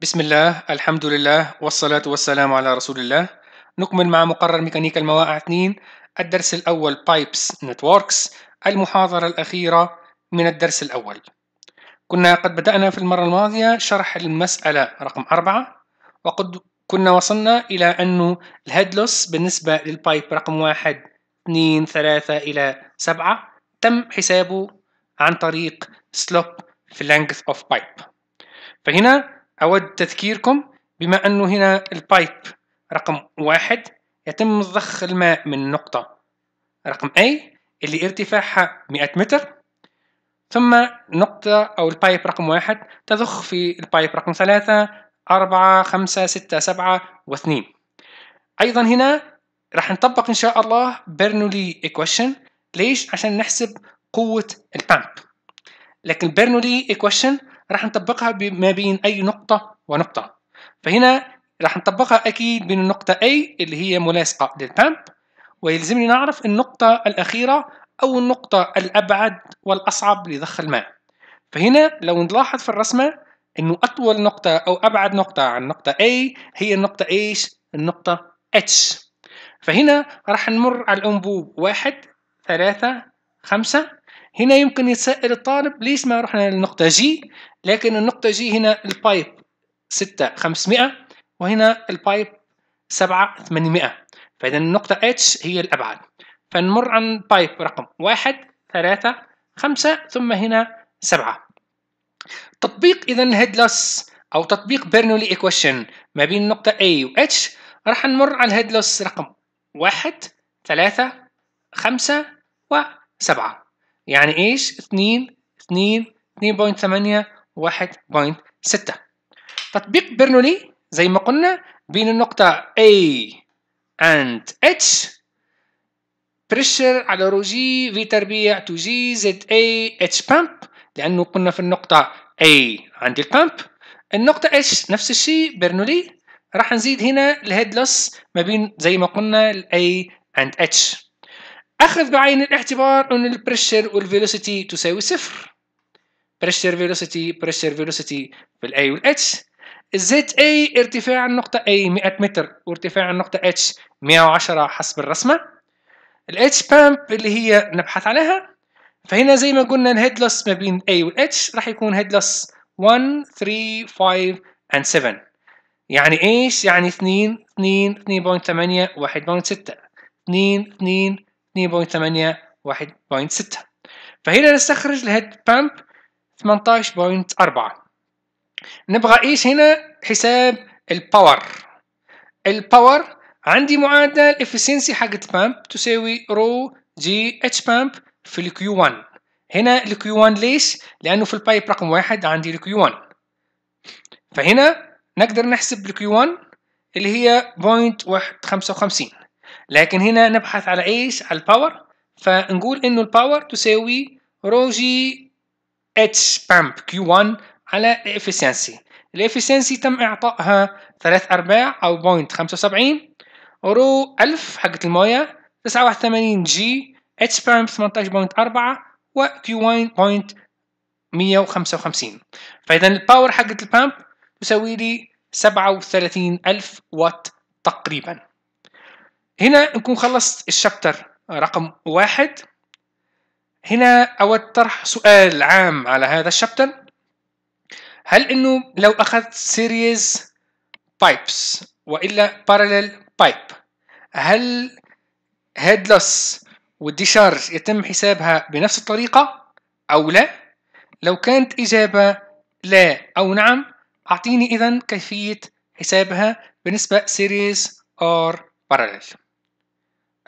بسم الله، الحمد لله، والصلاة والسلام على رسول الله. نكمل مع مقرر ميكانيكا المواقع 2 الدرس الأول Pipes Networks، المحاضرة الأخيرة من الدرس الأول. كنا قد بدأنا في المرة الماضية شرح المسألة رقم 4، وقد كنا وصلنا إلى أنه الهيد لوس بالنسبة للبايب رقم 1 2 3 إلى 7 تم حسابه عن طريق سلوب في length of pipe. فهنا أود تذكيركم بما أنه هنا البايب رقم 1 يتم ضخ الماء من نقطة رقم A اللي ارتفاعها 100 متر، ثم نقطة أو البايب رقم 1 تضخ في البايب رقم 3 4 5 6 7 و2. أيضا هنا راح نطبق إن شاء الله برنولي equation. ليش؟ عشان نحسب قوة البامب، لكن برنولي equation راح نطبقها ما بين أي نقطة ونقطة. فهنا راح نطبقها أكيد بين النقطة A اللي هي ملاصقة للبامب، ويلزمني نعرف النقطة الأخيرة أو النقطة الأبعد والأصعب لضخ الماء. فهنا لو نلاحظ في الرسمة إنه أطول نقطة أو أبعد نقطة عن نقطة A هي النقطة إيش؟ النقطة H. فهنا راح نمر على الأنبوب 1 3 5. هنا يمكن يتساءل الطالب ليش ما رحنا للنقطة جي، لكن النقطة جي هنا البايب 6 500 وهنا البايب 7 800، فإذا النقطة اتش هي الأبعد. فنمر عن البايب رقم 1 3 5 ثم هنا 7. تطبيق إذا الهيد لوس أو تطبيق برنولي إكويشن ما بين النقطة A و H، راح نمر على الهيد لوس رقم 1 3 5 و 7. يعني ايش؟ 2 2 2.8 1.6. تطبيق برنولي زي ما قلنا بين النقطة A and H، بريشر على رو جي في تربيع تو جي زد A H pump، لأنه قلنا في النقطة A عندي البامب. النقطة H نفس الشيء برنولي. راح نزيد هنا الهيد لوس ما بين زي ما قلنا ال A and H. أخذ بعين الاعتبار أن البريشر والفيلوسيتي تساوي 0، بريشر فيلوسيتي في ال A وال H. الزد A ارتفاع النقطة A 100 متر وارتفاع النقطة H 110 حسب الرسمة. ال H pump اللي هي نبحث عليها. فهنا زي ما قلنا الهيد لوس ما بين A وال H راح يكون هيد لوس 1 3 5 and 7. يعني إيش؟ يعني 2 2 2.8 1.6 2 2 2.8 1.6. فهنا نستخرج الهيد بامب 18.4. نبغى ايش هنا؟ حساب الباور. عندي معادلة الافشنسي حقت البامب تساوي رو جي اتش بامب في الكيو 1. هنا الكيو 1 ليش؟ لأنه في البايب رقم 1 عندي الكيو 1. فهنا نقدر نحسب الكيو 1 اللي هي 0.155، لكن هنا نبحث على ايش؟ على الباور. فنقول انه الباور تساوي رو جي اتش بامب كيو 1 على الافشنسي. الافشنسي تم اعطائها 3/4 او 0.75. رو 1000 حقت المويه 89 جي اتش بامب 18.4 وكيو 1.155. فاذا الباور حقت البامب تساوي لي 37000 وات تقريبا. هنا نكون خلصت الشابتر رقم 1. هنا أود طرح سؤال عام على هذا الشابتر، هل إنه لو أخذت سيريز بايبس وإلا باراليل بايب، هل هيد لوس والديشارج يتم حسابها بنفس الطريقة أو لا؟ لو كانت إجابة لا أو نعم، أعطيني إذن كيفية حسابها بالنسبة سيريز أو باراليل.